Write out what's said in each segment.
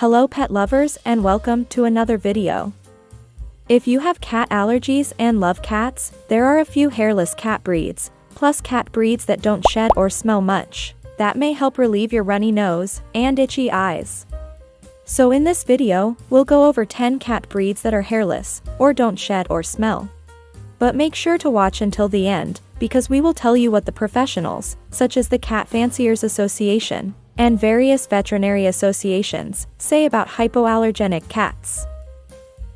Hello pet lovers and welcome to another video. If you have cat allergies and love cats, there are a few hairless cat breeds, plus cat breeds that don't shed or smell much, that may help relieve your runny nose and itchy eyes. So in this video, we'll go over 10 cat breeds that are hairless, or don't shed or smell. But make sure to watch until the end, because we will tell you what the professionals, such as the Cat Fanciers Association, and various veterinary associations, say about hypoallergenic cats.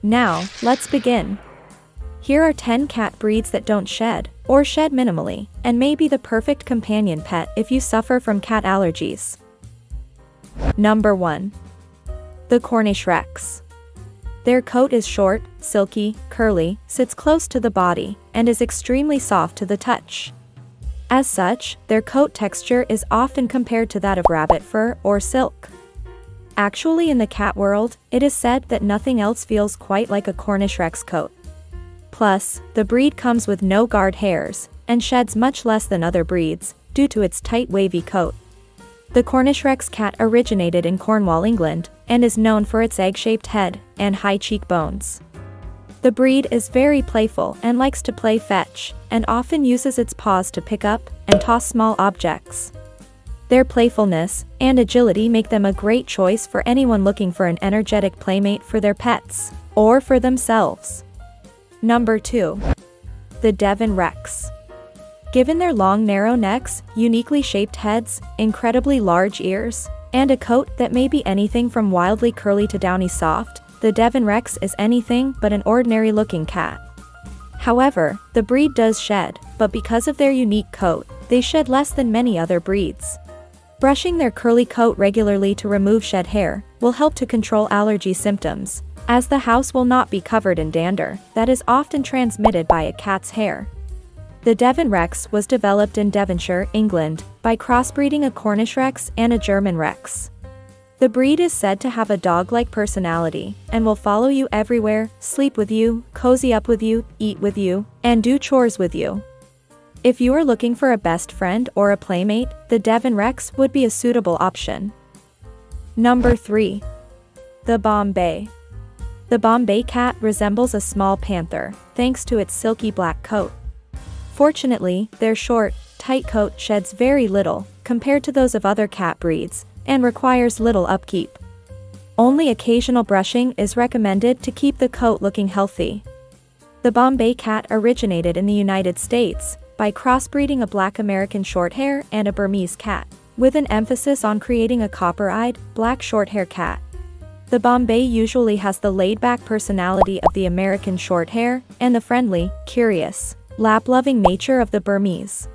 Now, let's begin. Here are 10 cat breeds that don't shed, or shed minimally, and may be the perfect companion pet if you suffer from cat allergies. Number 1. The Cornish Rex. Their coat is short, silky, curly, sits close to the body, and is extremely soft to the touch. As such, their coat texture is often compared to that of rabbit fur or silk. Actually, in the cat world, it is said that nothing else feels quite like a Cornish Rex coat. Plus, the breed comes with no guard hairs, and sheds much less than other breeds, due to its tight wavy coat. The Cornish Rex cat originated in Cornwall, England, and is known for its egg-shaped head and high cheekbones. The breed is very playful and likes to play fetch, and often uses its paws to pick up and toss small objects. Their playfulness and agility make them a great choice for anyone looking for an energetic playmate for their pets, or for themselves. Number 2. The Devon Rex. Given their long narrow necks, uniquely shaped heads, incredibly large ears, and a coat that may be anything from wildly curly to downy soft, the Devon Rex is anything but an ordinary-looking cat. However, the breed does shed, but because of their unique coat, they shed less than many other breeds. Brushing their curly coat regularly to remove shed hair will help to control allergy symptoms, as the house will not be covered in dander that is often transmitted by a cat's hair. The Devon Rex was developed in Devonshire, England, by crossbreeding a Cornish Rex and a German Rex. The breed is said to have a dog-like personality, and will follow you everywhere, sleep with you, cozy up with you, eat with you, and do chores with you. If you are looking for a best friend or a playmate, the Devon Rex would be a suitable option. Number 3. The Bombay. The Bombay cat resembles a small panther, thanks to its silky black coat. Fortunately, their short, tight coat sheds very little, compared to those of other cat breeds, and requires little upkeep. Only occasional brushing is recommended to keep the coat looking healthy. The Bombay cat originated in the United States by crossbreeding a black American Shorthair and a Burmese cat, with an emphasis on creating a copper-eyed, black Shorthair cat. The Bombay usually has the laid-back personality of the American Shorthair and the friendly, curious, lap-loving nature of the Burmese.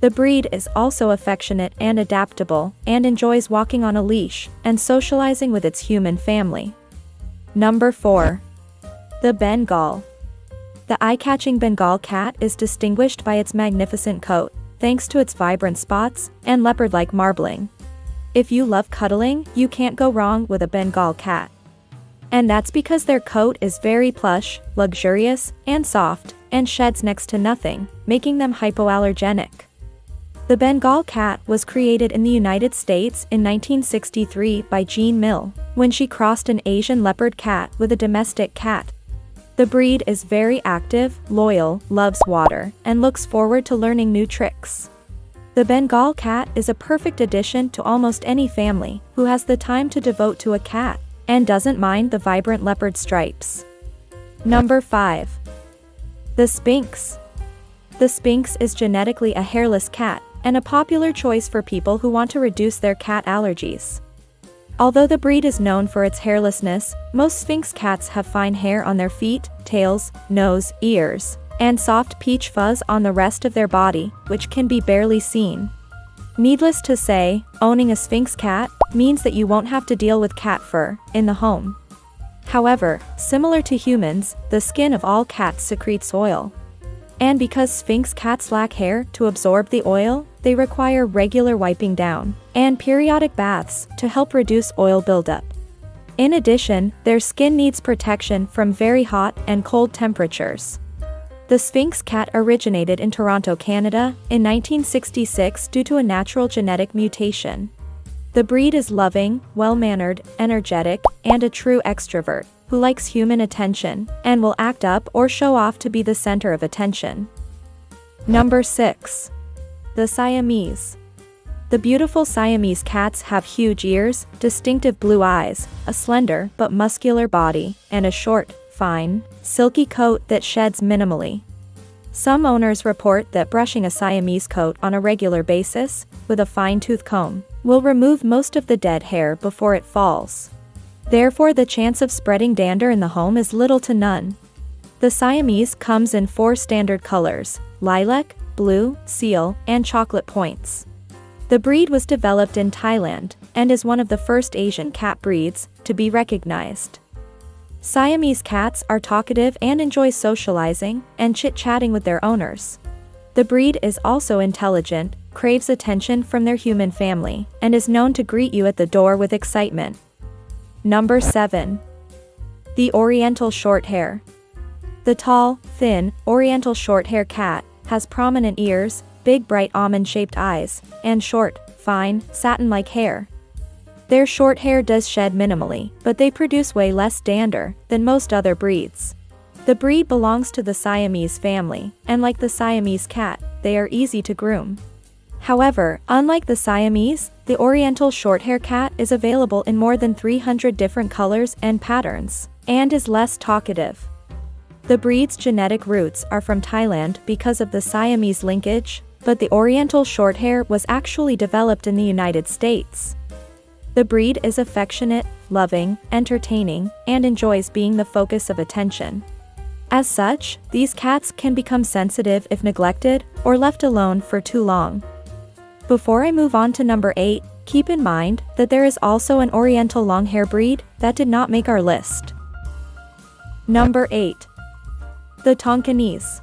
The breed is also affectionate and adaptable, and enjoys walking on a leash and socializing with its human family. Number 4. The Bengal. The eye-catching Bengal cat is distinguished by its magnificent coat, thanks to its vibrant spots and leopard-like marbling. If you love cuddling, you can't go wrong with a Bengal cat. And that's because their coat is very plush, luxurious, and soft, and sheds next to nothing, making them hypoallergenic. The Bengal cat was created in the United States in 1963 by Jean Mill, when she crossed an Asian leopard cat with a domestic cat. The breed is very active, loyal, loves water, and looks forward to learning new tricks. The Bengal cat is a perfect addition to almost any family who has the time to devote to a cat, and doesn't mind the vibrant leopard stripes. Number 5. The Sphinx. The Sphinx is genetically a hairless cat, and a popular choice for people who want to reduce their cat allergies. Although the breed is known for its hairlessness, most Sphinx cats have fine hair on their feet, tails, nose, ears, and soft peach fuzz on the rest of their body, which can be barely seen. Needless to say, owning a Sphinx cat means that you won't have to deal with cat fur in the home. However, similar to humans, the skin of all cats secretes oil. And because Sphinx cats lack hair to absorb the oil, they require regular wiping down and periodic baths to help reduce oil buildup. In addition, their skin needs protection from very hot and cold temperatures. The Sphinx cat originated in Toronto, Canada, in 1966 due to a natural genetic mutation. The breed is loving, well-mannered, energetic, and a true extrovert, who likes human attention, and will act up or show off to be the center of attention. Number 6. The Siamese. The beautiful Siamese cats have huge ears, distinctive blue eyes, a slender but muscular body, and a short, fine, silky coat that sheds minimally. Some owners report that brushing a Siamese coat on a regular basis, with a fine-tooth comb, will remove most of the dead hair before it falls. Therefore, the chance of spreading dander in the home is little to none. The Siamese comes in 4 standard colors: lilac, blue, seal, and chocolate points. The breed was developed in Thailand, and is one of the first Asian cat breeds to be recognized. Siamese cats are talkative and enjoy socializing and chit-chatting with their owners. The breed is also intelligent, craves attention from their human family, and is known to greet you at the door with excitement. Number 7. The Oriental Shorthair. The tall, thin, Oriental Shorthair cat has prominent ears, big bright almond-shaped eyes, and short, fine, satin-like hair. Their short hair does shed minimally, but they produce way less dander than most other breeds. The breed belongs to the Siamese family, and like the Siamese cat, they are easy to groom. However, unlike the Siamese, the Oriental Shorthair cat is available in more than 300 different colors and patterns, and is less talkative. The breed's genetic roots are from Thailand because of the Siamese linkage, but the Oriental Shorthair was actually developed in the United States. The breed is affectionate, loving, entertaining, and enjoys being the focus of attention. As such, these cats can become sensitive if neglected or left alone for too long. Before I move on to number 8, keep in mind that there is also an Oriental Longhair breed that did not make our list. Number 8. The Tonkinese.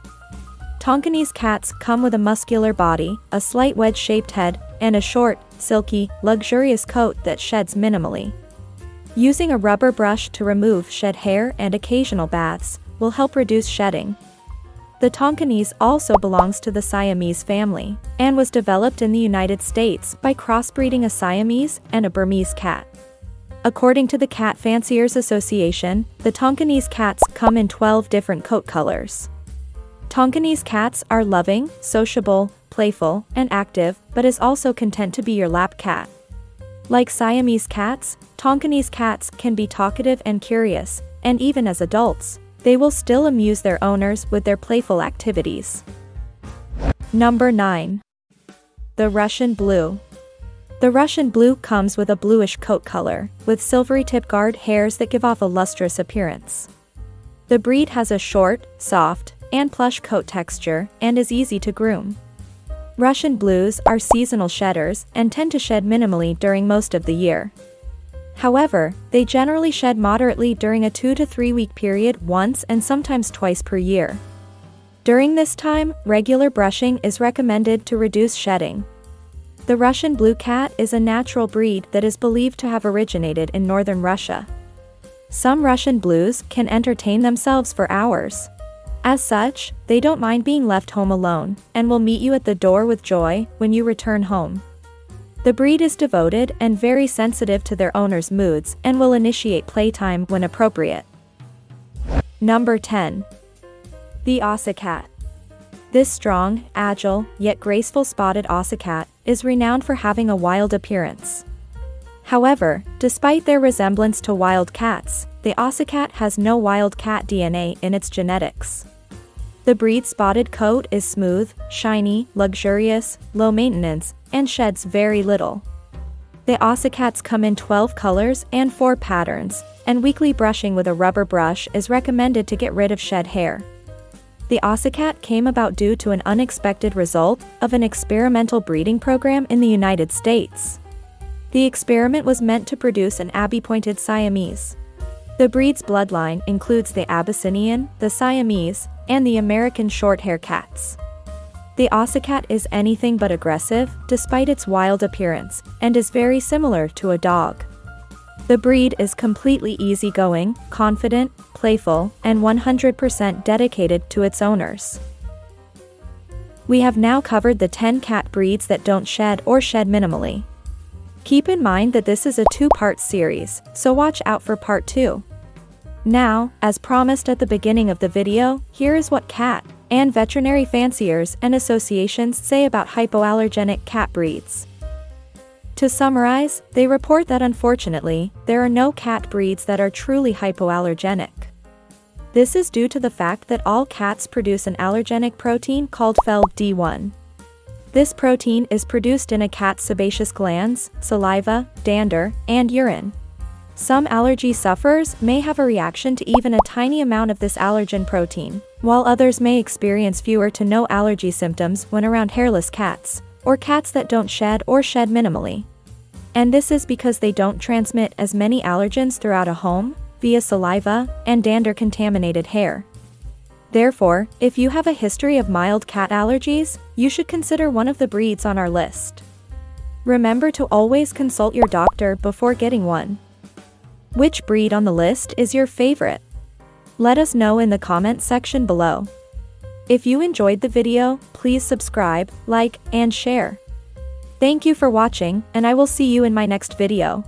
Tonkinese cats come with a muscular body, a slight wedge-shaped head, and a short, silky, luxurious coat that sheds minimally. Using a rubber brush to remove shed hair and occasional baths will help reduce shedding. The Tonkinese also belongs to the Siamese family, and was developed in the United States by crossbreeding a Siamese and a Burmese cat. According to the Cat Fanciers Association, the Tonkinese cats come in 12 different coat colors. Tonkinese cats are loving, sociable, playful, and active, but is also content to be your lap cat. Like Siamese cats, Tonkinese cats can be talkative and curious, and even as adults, they will still amuse their owners with their playful activities. Number 9. The Russian Blue. The Russian Blue comes with a bluish coat color, with silvery tip guard hairs that give off a lustrous appearance. The breed has a short, soft, and plush coat texture, and is easy to groom. Russian Blues are seasonal shedders and tend to shed minimally during most of the year. However, they generally shed moderately during a 2 to 3 week period once and sometimes twice per year. During this time, regular brushing is recommended to reduce shedding. The Russian Blue cat is a natural breed that is believed to have originated in northern Russia. Some Russian Blues can entertain themselves for hours. As such, they don't mind being left home alone, and will meet you at the door with joy when you return home. The breed is devoted and very sensitive to their owner's moods, and will initiate playtime when appropriate. Number 10. The Ocicat. This strong, agile, yet graceful spotted Ocicat is renowned for having a wild appearance. However, despite their resemblance to wild cats, the Ocicat has no wild cat DNA in its genetics. The breed's spotted coat is smooth, shiny, luxurious, low maintenance, and sheds very little. The Ocicats come in 12 colors and 4 patterns, and weekly brushing with a rubber brush is recommended to get rid of shed hair. The Ocicat came about due to an unexpected result of an experimental breeding program in the United States. The experiment was meant to produce an Abbey-pointed Siamese. The breed's bloodline includes the Abyssinian, the Siamese, and the American Shorthair cats. The Ocicat is anything but aggressive, despite its wild appearance, and is very similar to a dog. The breed is completely easygoing, confident, playful, and 100% dedicated to its owners. We have now covered the 10 cat breeds that don't shed or shed minimally. Keep in mind that this is a two-part series, so watch out for part 2. Now, as promised at the beginning of the video, here is what cat and veterinary fanciers and associations say about hypoallergenic cat breeds. To summarize, they report that unfortunately, there are no cat breeds that are truly hypoallergenic. This is due to the fact that all cats produce an allergenic protein called Fel d1. This protein is produced in a cat's sebaceous glands, saliva, dander, and urine. Some allergy sufferers may have a reaction to even a tiny amount of this allergen protein, while others may experience fewer to no allergy symptoms when around hairless cats, or cats that don't shed or shed minimally. And this is because they don't transmit as many allergens throughout a home, via saliva and dander-contaminated hair. Therefore, if you have a history of mild cat allergies, you should consider one of the breeds on our list. Remember to always consult your doctor before getting one. Which breed on the list is your favorite? Let us know in the comment section below. If you enjoyed the video, please subscribe, like, and share. Thank you for watching, and I will see you in my next video.